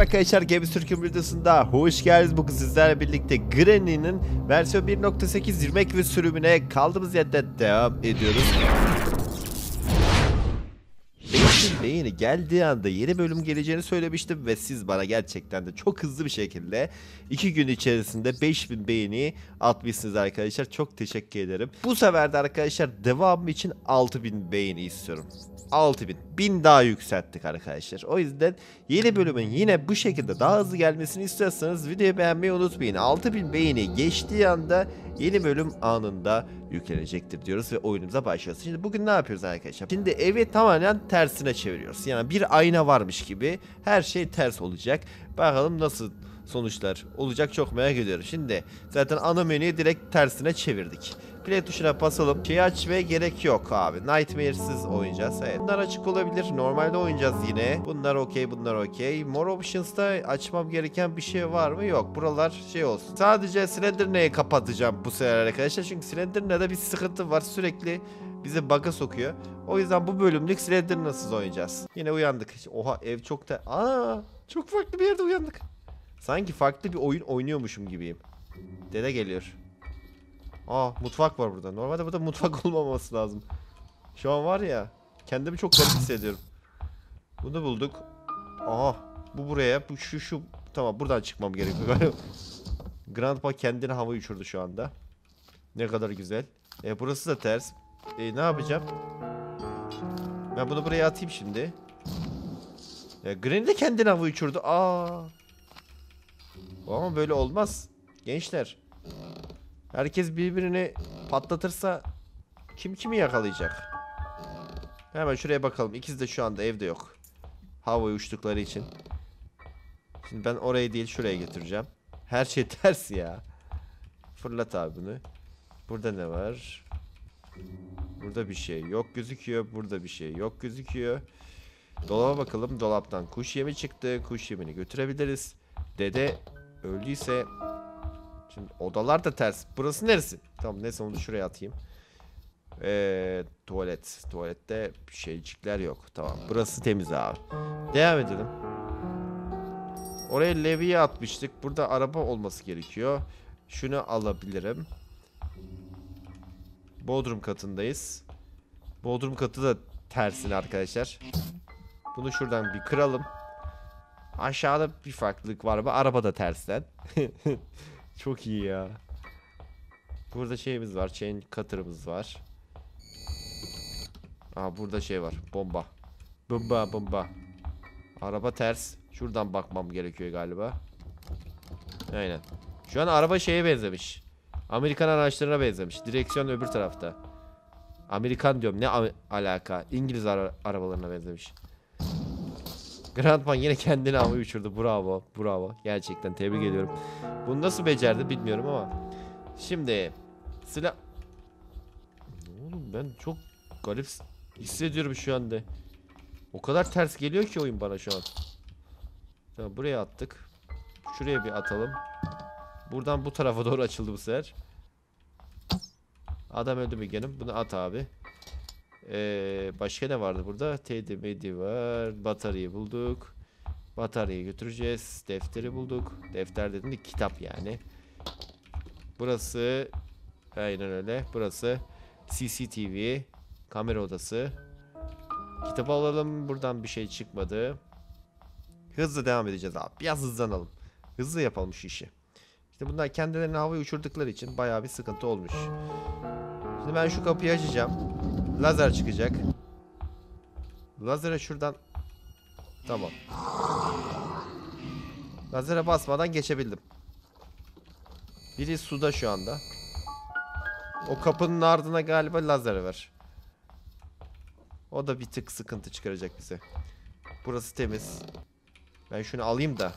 Merhaba arkadaşlar, Games Türk'ün videosunda hoş geldiniz. Bugün sizlerle birlikte Granny'nin versiyon 1.8 remake ve sürümüne kaldığımız yerden devam ediyoruz. Yeni geldiği anda yeni bölüm geleceğini söylemiştim ve siz bana gerçekten de çok hızlı bir şekilde 2 gün içerisinde 5000 beğeni atmışsınız arkadaşlar. Çok teşekkür ederim. Bu sefer de arkadaşlar devamı için 6000 beğeni istiyorum. 1000 daha yükselttik arkadaşlar. O yüzden yeni bölümün yine bu şekilde daha hızlı gelmesini istiyorsanız videoyu beğenmeyi unutmayın. 6000 beğeni geçtiği anda yeni bölüm anında yüklenecektir diyoruz ve oyunumuza başlıyoruz. Şimdi bugün ne yapıyoruz arkadaşlar? Şimdi evi tamamen tersine çeviriyoruz. Yani bir ayna varmış gibi her şey ters olacak. Bakalım nasıl sonuçlar olacak, çok merak ediyorum. Şimdi zaten ana menüyü direkt tersine çevirdik. Play tuşuna basalım. Şeyi aç ve gerek yok abi. Nightmare'siz oynayacağız. Evet. Bunlar açık olabilir. Normalde oynayacağız yine. Bunlar okey, bunlar okey. More Options'ta açmam gereken bir şey var mı? Yok. Buralar şey olsun. Sadece Slenderne'yi kapatacağım bu sefer arkadaşlar. Çünkü Slenderne'de bir sıkıntı var. Sürekli bizi bug'a sokuyor. O yüzden bu bölümlük Slenderne'siz oynayacağız. Yine uyandık. Oha, ev çok da... Aaa! Çok farklı bir yerde uyandık. Sanki farklı bir oyun oynuyormuşum gibiyim. Dede geliyor. Aa, mutfak var burada. Normalde burada mutfak olmaması lazım. Şu an var ya, kendimi çok garip hissediyorum. Bunu bulduk. Aha, bu buraya, bu şu. Tamam, buradan çıkmam gerekiyor. Grandpa kendini hava uçurdu şu anda. Ne kadar güzel. Burası da ters. Ne yapacağım? Ben bunu buraya atayım şimdi. Granny de kendini hava uçurdu. Aa. Ama böyle olmaz. Gençler. Herkes birbirini patlatırsa kim kimi yakalayacak? Hemen şuraya bakalım. İkisi de şu anda evde yok. Havaya uçtukları için. Şimdi ben orayı değil şuraya getireceğim. Her şey ters ya. Fırlat abi bunu. Burada ne var? Burada bir şey yok gözüküyor. Burada bir şey yok gözüküyor. Dolaba bakalım. Dolaptan kuş yemi çıktı. Kuş yemini götürebiliriz. Dede öldüyse... Şimdi odalar da ters. Burası neresi? Tamam, neyse onu şuraya atayım. Tuvalet. Tuvalette şeycikler yok. Tamam, burası temiz abi. Devam edelim. Oraya levye atmıştık. Burada araba olması gerekiyor. Şunu alabilirim. Bodrum katındayız. Bodrum katı da tersine arkadaşlar. Bunu şuradan bir kıralım. Aşağıda bir farklılık var mı? Araba da tersten. Çok iyi ya. Burada şeyimiz var. Chain cutter'ımız var. Aa, burada şey var. Bomba. Bomba bomba. Araba ters. Şuradan bakmam gerekiyor galiba. Aynen. Şu an araba şeye benzemiş. Amerikan araçlarına benzemiş. Direksiyon öbür tarafta. Amerikan diyorum. Ne alaka? İngiliz arabalarına benzemiş. Grandpa yine kendini havaya uçurdu. Bravo. Bravo. Gerçekten tebrik ediyorum. Bunu nasıl becerdi bilmiyorum ama. Şimdi silah... Oğlum ben çok garip hissediyorum şu anda. O kadar ters geliyor ki oyun bana şu an. Tamam, buraya attık. Şuraya bir atalım. Buradan bu tarafa doğru açıldı bu sefer. Adam öldü mü canım? Bunu at abi. Başka ne vardı burada? Teddy medi var. Bataryayı bulduk. Bataryayı götüreceğiz. Defteri bulduk. Defter dedim de kitap yani. Burası aynen öyle. Burası CCTV. Kamera odası. Kitabı alalım. Buradan bir şey çıkmadı. Hızlı devam edeceğiz abi. Biraz hızlanalım. Hızlı yapalım şu işi. İşte bunlar kendilerini havaya uçurdukları için bayağı bir sıkıntı olmuş. Şimdi ben şu kapıyı açacağım. Lazer çıkacak. Lazere şuradan. Tamam. Lazere basmadan geçebildim. Biri suda şu anda. O kapının ardına galiba lazer ver. O da bir tık sıkıntı çıkaracak bize. Burası temiz. Ben şunu alayım da.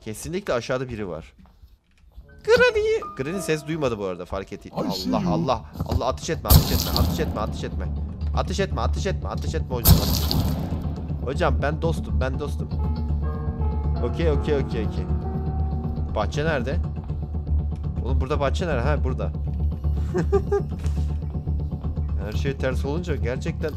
Kesinlikle aşağıda biri var. Granny. Granny ses duymadı bu arada, fark et. Allah Allah. Allah, ateş etme, ateş etme, ateş etme, ateş etme. Ateş etme, ateş etme, ateş etme hocam. Hocam ben dostum, ben dostum. Okey, okey, okey, okey. Bahçe nerede? Oğlum burada bahçe nerede? Ha, burada. Her şey ters olunca gerçekten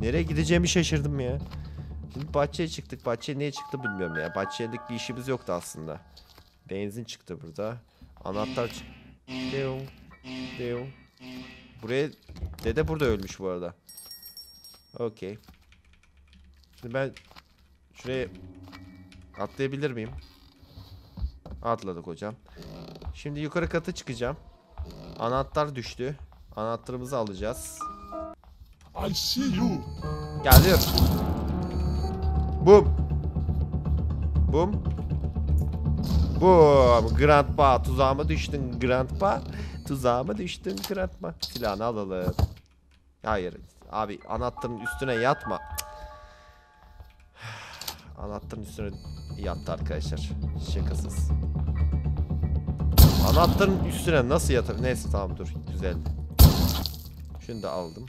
nereye gideceğimi şaşırdım ya. Şimdi bahçeye çıktık. Bahçeye niye çıktı bilmiyorum ya. Bahçelik bir işimiz yoktu aslında. Benzin çıktı burada. Anahtar çıktı. Buraya dede burada ölmüş bu arada. Okey. Şimdi ben şuraya atlayabilir miyim? Atladık hocam. Şimdi yukarı kata çıkacağım. Anahtar düştü. Anahtarımızı alacağız. I see you. Geliyor. Bum. Bum. Bum. Grandpa tuzağıma düştün Grandpa. Tuzağıma düştün Grandpa. Silahını alalım. Hayır. Abi anahtarın üstüne yatma. Anahtarın üstüne yattı arkadaşlar. Şakasız. Anahtarın üstüne nasıl yatar? Neyse tamam dur. Düzeldi. Şunu da aldım.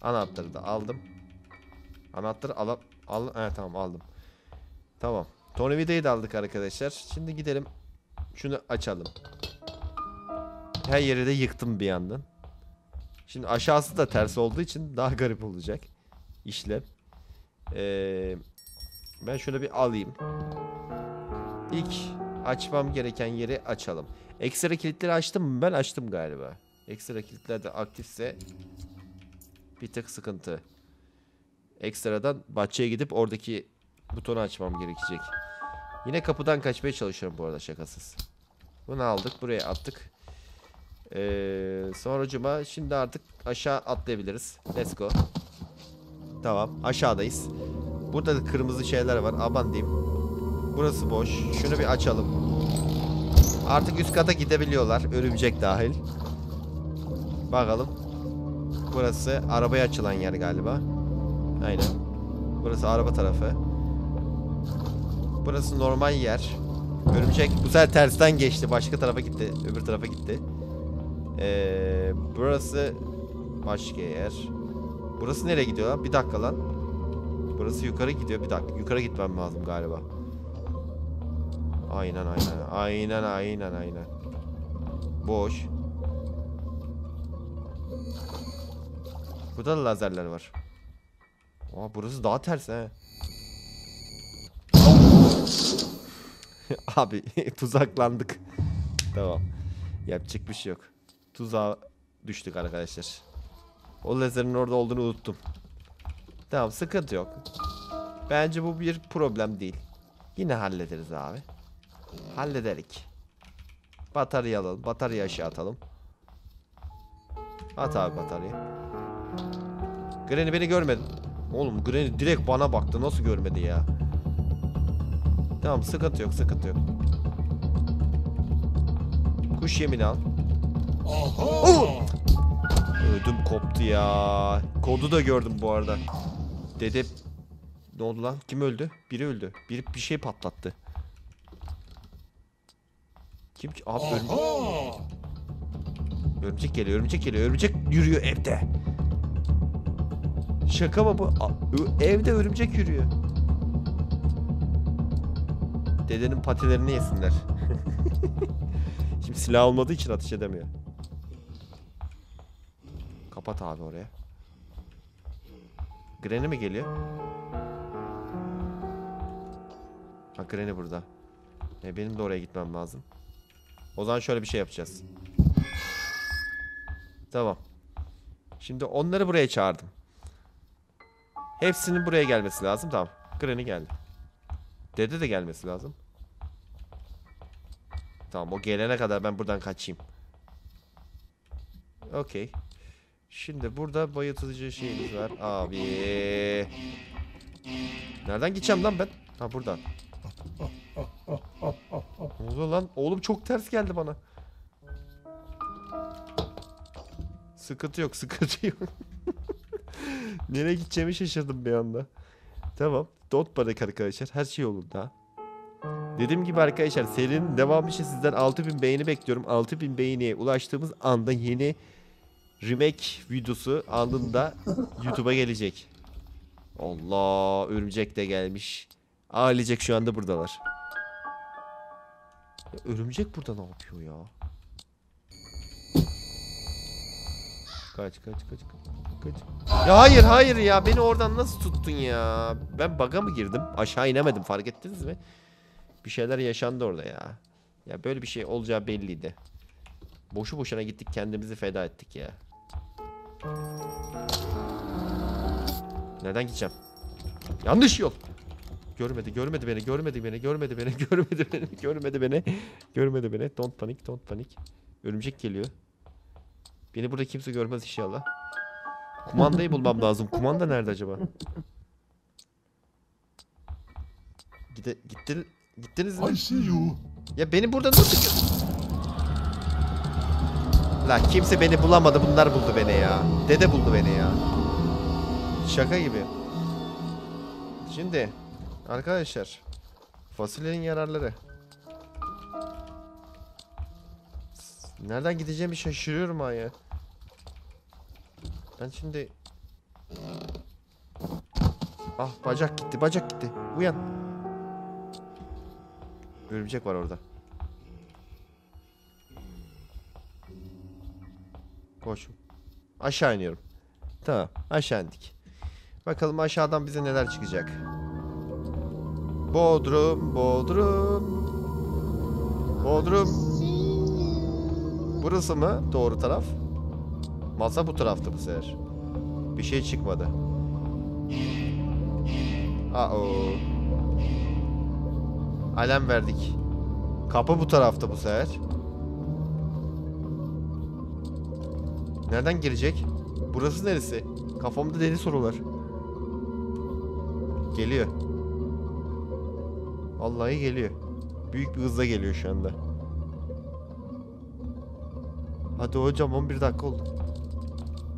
Anahtarı da aldım. Anahtarı alıp tamam aldım. Tamam. Tornavidayı da aldık arkadaşlar. Şimdi gidelim. Şunu açalım. Her yeri de yıktım bir yandan. Şimdi aşağısı da ters olduğu için daha garip olacak işlem. Ben şöyle bir alayım. İlk açmam gereken yeri açalım. Ekstra kilitleri açtım mı? Ben açtım galiba. Ekstra kilitler de aktifse bir tık sıkıntı. Ekstradan bahçeye gidip oradaki butonu açmam gerekecek. Yine kapıdan kaçmaya çalışıyorum bu arada şakasız. Bunu aldık. Buraya attık. Sonracıma şimdi artık aşağı atlayabiliriz. Let's go. Tamam. Aşağıdayız. Burada da kırmızı şeyler var. Aman diyeyim. Burası boş. Şunu bir açalım. Artık üst kata gidebiliyorlar. Örümcek dahil. Bakalım. Burası arabaya açılan yer galiba. Aynen. Burası araba tarafı. Burası normal yer. Örümcek bu sefer tersten geçti. Başka tarafa gitti. Öbür tarafa gitti. Burası başka yer. Burası nereye gidiyor lan? Bir dakika lan. Burası yukarı gidiyor. Bir dakika. Yukarı gitmem lazım galiba. Aynen aynen. Aynen aynen aynen. Boş. Burada da lazerler var. Aa, burası daha ters he. Abi tuzaklandık. Tamam. Yapacak bir şey yok. Tuzağa düştük arkadaşlar. O lazerin orada olduğunu unuttum. Tamam sıkıntı yok. Bence bu bir problem değil. Yine hallederiz abi. Hallederik. Batarya alalım. Batarya aşağı atalım. At abi bataryayı. Granny beni görmedi. Oğlum Granny direkt bana baktı. Nasıl görmedi ya? Tamam sıkıntı yok sıkıntı yok. Kuş yemini al. Oh! Ödüm koptu ya. Kodu da gördüm bu arada. Dede. Ne oldu lan? Kim öldü? Biri öldü. Biri bir şey patlattı. Kim ki? Abi örümcek. Örümcek geliyor. Örümcek geliyor. Örümcek yürüyor evde. Şaka mı bu? Evde örümcek yürüyor. Dedenin patilerini yesinler. Şimdi silah olmadığı için ateş edemiyor. Kapat abi oraya. Granny mi geliyor? Ha Granny burada. Benim de oraya gitmem lazım. O zaman şöyle bir şey yapacağız. Tamam. Şimdi onları buraya çağırdım. Hepsinin buraya gelmesi lazım. Tamam. Granny geldi. Dede de gelmesi lazım. Tamam o gelene kadar ben buradan kaçayım. Okey. Şimdi burada bayıltıcı şeyimiz var. Abi. Nereden gideceğim lan ben? Ha buradan. Ne oldu lan? Oğlum çok ters geldi bana. Sıkıntı yok sıkıntı yok. Nereye gideceğimi şaşırdım bir anda. Tamam. Don't panic arkadaşlar. Her şey olur da. Dediğim gibi arkadaşlar serinin devamı için sizden 6000 beğeni bekliyorum. 6000 beğeniye ulaştığımız anda yeni remake videosu anında YouTube'a gelecek. Allah örümcek de gelmiş. Ağlayacak şu anda buradalar. Ya, örümcek burada ne yapıyor ya? Kaç. Ya hayır ya, beni oradan nasıl tuttun ya? Ben bug'a mı girdim? Aşağı inemedim, fark ettiniz mi? Bir şeyler yaşandı orada ya. Ya böyle bir şey olacağı belliydi. Boşu boşuna gittik, kendimizi feda ettik ya. Nereden gideceğim? Yanlış yol. Görmedi beni. Don't panik. Örümcek geliyor. Beni burada kimse görmez inşallah. Kumandayı bulmam lazım. Kumanda nerede acaba? Gittiniz mi? I see you. Ya beni burada nasıl... La kimse beni bulamadı. Bunlar buldu beni ya. Dede buldu beni ya. Şaka gibi. Şimdi arkadaşlar, fasulyenin yararları. Nereden gideceğimi şaşırıyorum ha ya. Ben şimdi... Ah bacak gitti. Uyan. Örümcek var orada. Koş. Aşağı iniyorum. Tamam, aşağı indik. Bakalım aşağıdan bize neler çıkacak. Bodrum. Burası mı doğru taraf? Masa bu taraftı bu sefer. Bir şey çıkmadı. Alem verdik. Kapı bu tarafta bu sefer. Nereden girecek? Burası neresi? Kafamda deli sorular. Geliyor. Vallahi geliyor. Büyük bir hızla geliyor şu anda. Hadi hocam, 11 dakika oldu.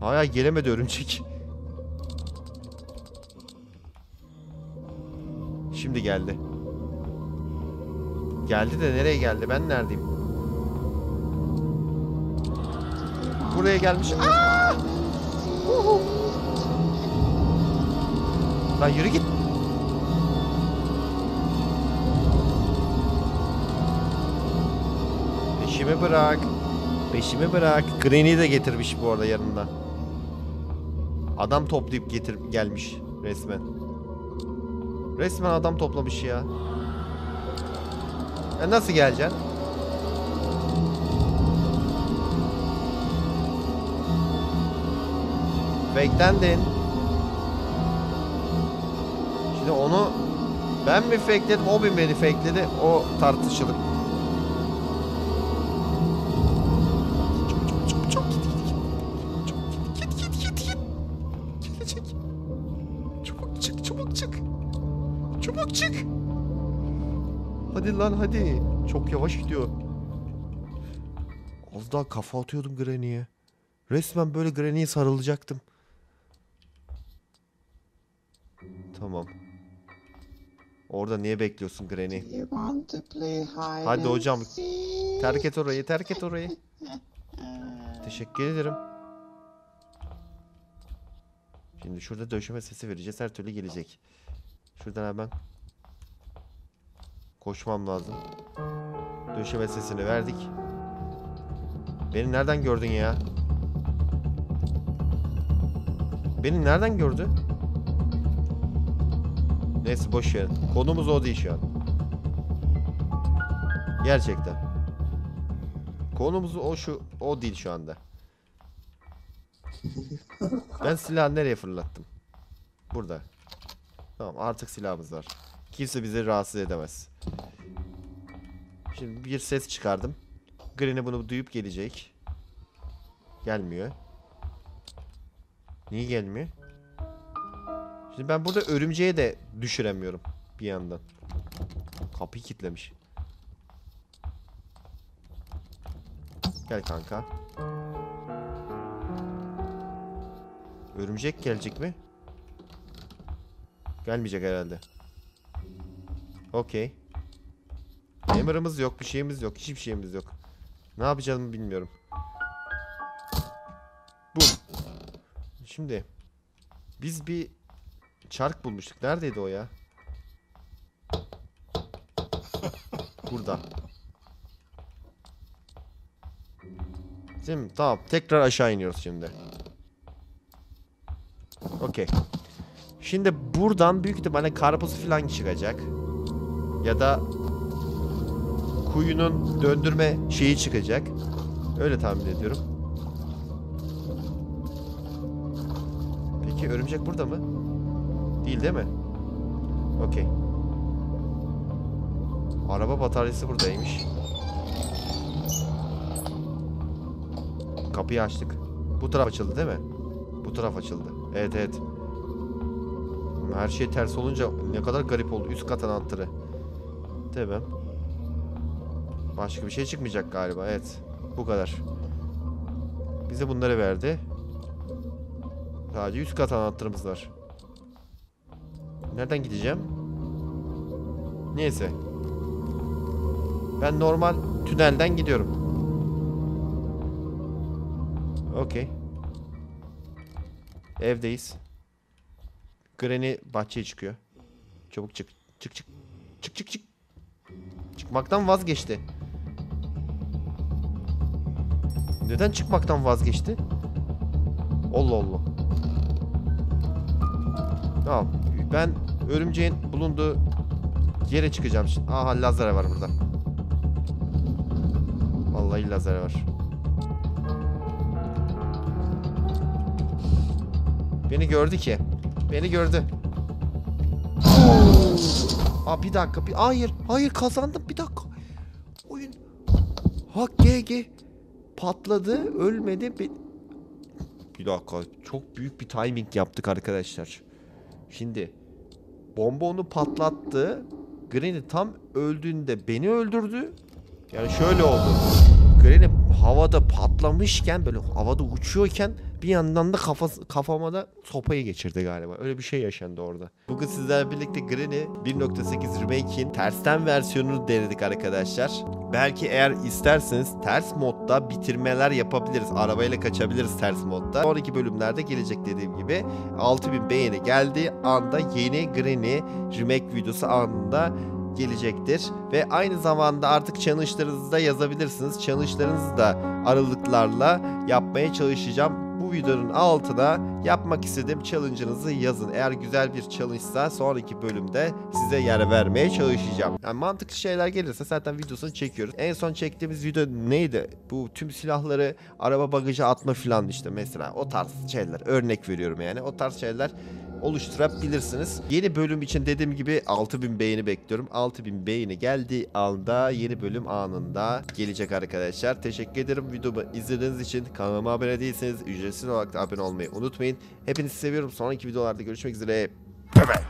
Hala gelemedi örümcek. Şimdi geldi. Geldi de nereye geldi? Ben neredeyim? Buraya gelmiş. Aa! Lan yürü git. Peşimi bırak. Granny'i de getirmiş bu arada yanında. Adam toplayıp getirip gelmiş resmen. Resmen adam toplamış ya. Ya nasıl geleceksin? Fakelendin. Şimdi onu ben mi fakeledim, o mu beni fakeledi, o tartışılır. Çabuk çık. Hadi lan hadi. Çok yavaş gidiyor. Az daha kafa atıyordum Granny'ye. Resmen böyle Granny'ye sarılacaktım. Tamam. Orada niye bekliyorsun Granny? Hadi hocam. Terk et orayı. Teşekkür ederim. Şimdi şurada döşeme sesi vereceğiz. Her türlü gelecek. Şuradan hemen koşmam lazım. Döşeme sesini verdik. Beni nereden gördün ya? Beni nereden gördü? Neyse boş ver. Konumuz o değil şu an. Gerçekten. Konumuz o değil şu anda. Ben silahı nereye fırlattım? Burada. Tamam, artık silahımız var. Kimse bizi rahatsız edemez. Şimdi bir ses çıkardım. Granny bunu duyup gelecek. Gelmiyor. Niye gelmiyor? Şimdi ben burada örümceği de düşüremiyorum bir yandan. Kapıyı kilitlemiş. Gel kanka. Örümcek gelecek mi? Gelmeyecek herhalde. Okey. Hammer'ımız yok, bir şeyimiz yok, hiçbir şeyimiz yok. Ne yapacağımı bilmiyorum. Bum. Şimdi biz bir çark bulmuştuk. Neredeydi o ya? Burada. Şimdi tamam, tekrar aşağı iniyoruz şimdi. Okey. Şimdi buradan büyük ihtimalle karpuz falan çıkacak. Ya da kuyunun döndürme şeyi çıkacak. Öyle tahmin ediyorum. Peki örümcek burada mı? Değil değil mi? Okey. Araba bataryası buradaymış. Kapıyı açtık. Bu taraf açıldı değil mi? Bu taraf açıldı. Evet evet. Her şey ters olunca ne kadar garip oldu. Üst kat anahtarı. Tamam. Başka bir şey çıkmayacak galiba. Evet. Bu kadar. Bize bunları verdi. Sadece üst kat anahtarımız var. Nereden gideceğim? Neyse. Ben normal tünelden gidiyorum. Okey. Evdeyiz. Granny bahçeye çıkıyor. Çabuk çık. Çık çık. Çık çık çık. Çıkmaktan vazgeçti. Neden çıkmaktan vazgeçti? Allah Allah. Tamam. Ben örümceğin bulunduğu yere çıkacağım şimdi. Aha lazer var burada. Vallahi lazer var. Beni gördü ki. Beni gördü. Aa bir dakika. Hayır. Hayır kazandım. Bir dakika. Oyun. Ha GG. Patladı. Ölmedi. Bir dakika. Çok büyük bir timing yaptık arkadaşlar. Şimdi. Bomba onu patlattı. Granny tam öldüğünde beni öldürdü. Yani şöyle oldu. Granny havada patlamışken, böyle havada uçuyorken bir yandan da kafama da sopayı geçirdi galiba. Öyle bir şey yaşandı orada. Bugün sizlerle birlikte Granny 1.8 Remake'in tersten versiyonunu denedik arkadaşlar. Belki eğer isterseniz ters modda bitirmeler yapabiliriz. Arabayla kaçabiliriz ters modda. Sonraki bölümlerde gelecek dediğim gibi. 6000 beğeni geldiği anda yeni Granny Remake videosu anında gelecektir. Ve aynı zamanda artık challenge'larınızı da yazabilirsiniz. Challenge'larınızı da aralıklarla yapmaya çalışacağım. Bu videonun altına yapmak istediğim challenge'ınızı yazın. Eğer güzel bir challenge'sa sonraki bölümde size yer vermeye çalışacağım. Yani mantıklı şeyler gelirse zaten videosunu çekiyoruz. En son çektiğimiz video neydi? Bu tüm silahları araba bagaja atma falan işte mesela. O tarz şeyler. Örnek veriyorum yani. O tarz şeyler oluşturabilirsiniz. Yeni bölüm için dediğim gibi 6000 beğeni bekliyorum. 6000 beğeni geldiği anda yeni bölüm anında gelecek arkadaşlar. Teşekkür ederim videomu izlediğiniz için. Kanalıma abone değilseniz ücretsiz olarak da abone olmayı unutmayın. Hepinizi seviyorum. Sonraki videolarda görüşmek üzere. Bye bye.